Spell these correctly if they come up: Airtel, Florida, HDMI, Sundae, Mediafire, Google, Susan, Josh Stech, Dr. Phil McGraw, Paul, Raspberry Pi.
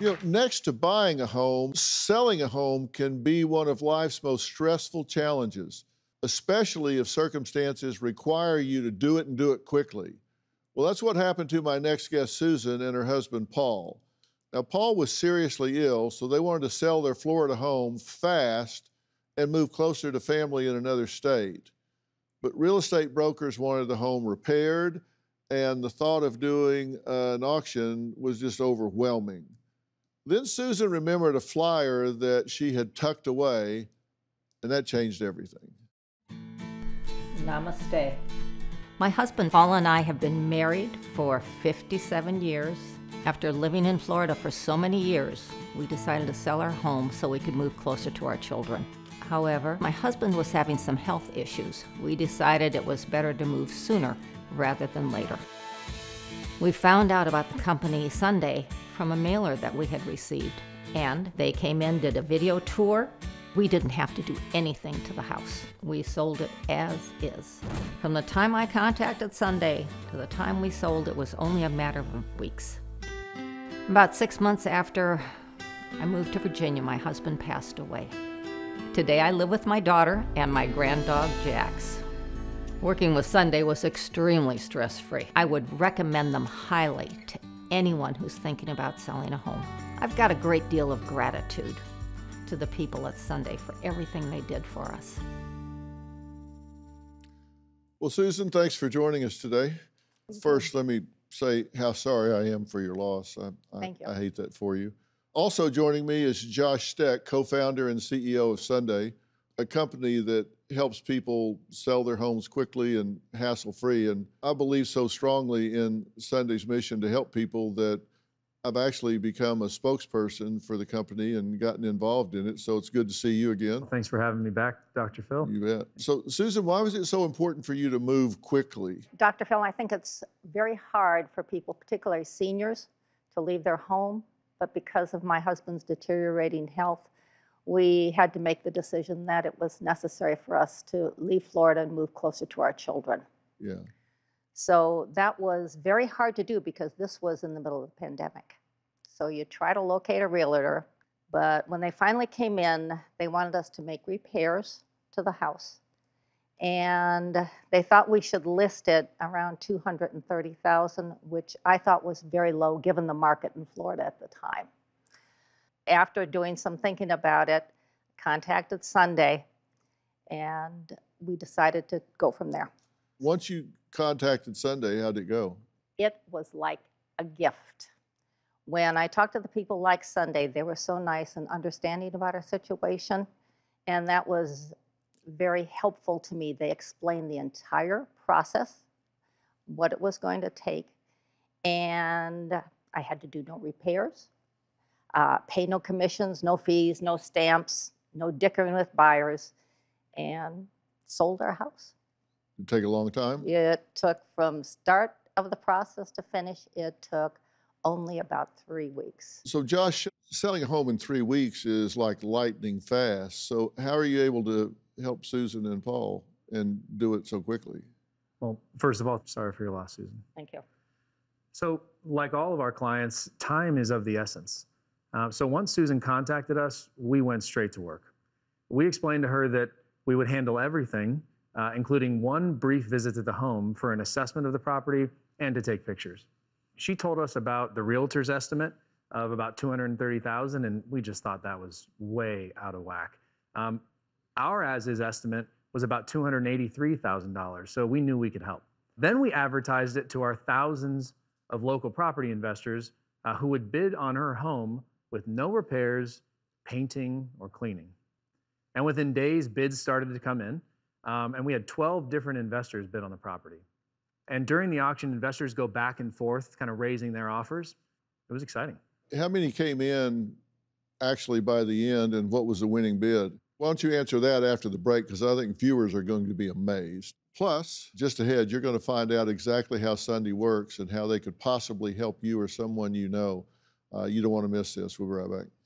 You know, next to buying a home, selling a home can be one of life's most stressful challenges, especially if circumstances require you to do it and do it quickly. Well, that's what happened to my next guest, Susan, and her husband, Paul. Now, Paul was seriously ill, so they wanted to sell their Florida home fast and move closer to family in another state. But real estate brokers wanted the home repaired, and the thought of doing an auction was just overwhelming. Then Susan remembered a flyer that she had tucked away, and that changed everything. Namaste. My husband, Paul, and I have been married for 57 years. After living in Florida for so many years, we decided to sell our home so we could move closer to our children. However, my husband was having some health issues. We decided it was better to move sooner rather than later. We found out about the company Sundae from a mailer that we had received, and they came in, did a video tour. We didn't have to do anything to the house. We sold it as is. From the time I contacted Sundae to the time we sold, it was only a matter of weeks. About 6 months after I moved to Virginia, my husband passed away. Today I live with my daughter and my granddog, Jax. Working with Sundae was extremely stress-free. I would recommend them highly to anyone who's thinking about selling a home. I've got a great deal of gratitude to the people at Sundae for everything they did for us. Well, Susan, thanks for joining us today. First, let me say how sorry I am for your loss. Thank you. I hate that for you. Also joining me is Josh Stech, co-founder and CEO of Sundae, a company that helps people sell their homes quickly and hassle-free. And I believe so strongly in Sundae's mission to help people that I've actually become a spokesperson for the company and gotten involved in it, so it's good to see you again. Well, thanks for having me back, Dr. Phil. You bet. So, Susan, why was it so important for you to move quickly? Dr. Phil, I think it's very hard for people, particularly seniors, to leave their home, but because of my husband's deteriorating health, we had to make the decision that it was necessary for us to leave Florida and move closer to our children. Yeah. So that was very hard to do because this was in the middle of the pandemic. So you try to locate a realtor, but when they finally came in, they wanted us to make repairs to the house. And they thought we should list it around $230,000, which I thought was very low given the market in Florida at the time. After doing some thinking about it, contacted Sundae, and we decided to go from there. Once you contacted Sundae, how'd it go? It was like a gift. When I talked to the people like Sundae, they were so nice and understanding about our situation, and that was very helpful to me. They explained the entire process, what it was going to take, and I had to do no repairs, pay no commissions, no fees, no stamps, no dickering with buyers, and sold our house. It took a long time? It took, from start of the process to finish, it took only about 3 weeks. So, Josh, selling a home in 3 weeks is like lightning fast. So how are you able to help Susan and Paul and do it so quickly? Well, first of all, sorry for your loss, Susan. Thank you. So, like all of our clients, time is of the essence. So once Susan contacted us, we went straight to work. We explained to her that we would handle everything, including one brief visit to the home for an assessment of the property and to take pictures. She told us about the realtor's estimate of about $230,000, and we just thought that was way out of whack. Our as-is estimate was about $283,000, so we knew we could help. Then we advertised it to our thousands of local property investors who would bid on her home with no repairs, painting, or cleaning. And within days, bids started to come in, and we had 12 different investors bid on the property. And during the auction, investors go back and forth, kind of raising their offers. It was exciting. How many came in actually by the end, and what was the winning bid? Why don't you answer that after the break, because I think viewers are going to be amazed. Plus, just ahead, you're going to find out exactly how Sundae works and how they could possibly help you or someone you know. You don't want to miss this. We'll be right back.